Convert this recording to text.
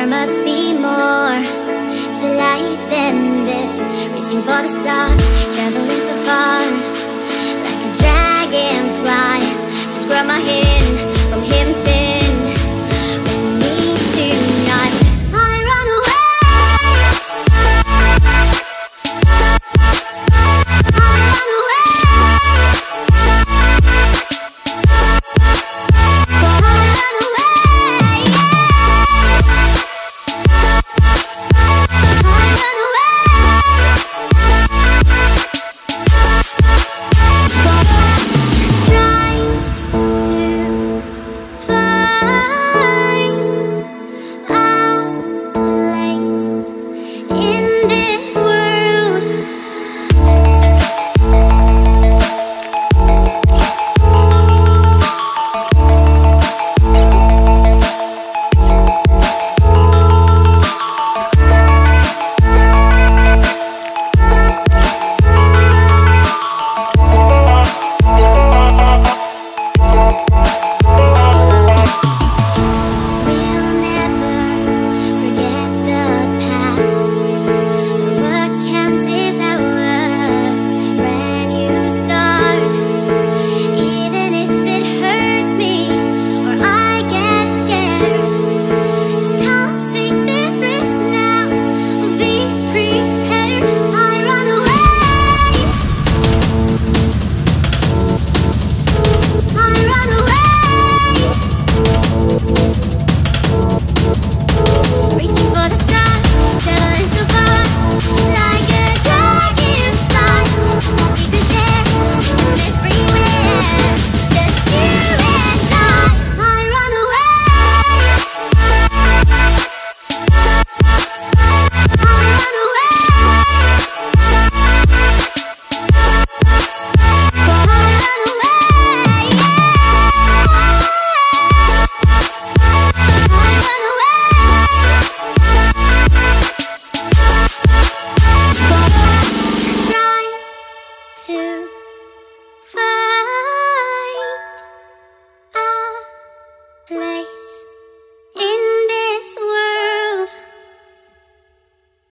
There must be more to life than this. Reaching for the stars, traveling so far, like a dragonfly. Just grab my hand.